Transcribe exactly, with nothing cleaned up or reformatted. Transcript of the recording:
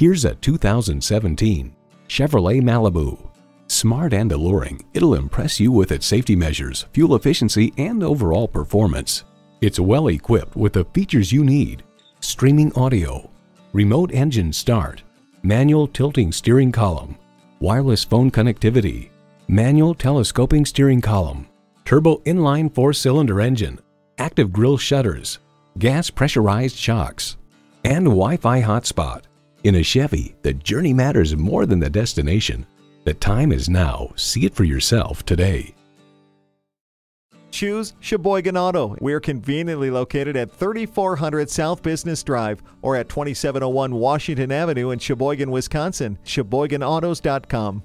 Here's a two thousand seventeen Chevrolet Malibu. Smart and alluring, it'll impress you with its safety measures, fuel efficiency, and overall performance. It's well equipped with the features you need: streaming audio, remote engine start, manual tilting steering column, wireless phone connectivity, manual telescoping steering column, turbo inline four-cylinder engine, active grille shutters, gas pressurized shocks, and Wi-Fi hotspot. In a Chevy, the journey matters more than the destination. The time is now. See it for yourself today. Choose Sheboygan Auto. We're conveniently located at thirty-four hundred South Business Drive or at twenty-seven oh one Washington Avenue in Sheboygan, Wisconsin. Sheboygan autos dot com.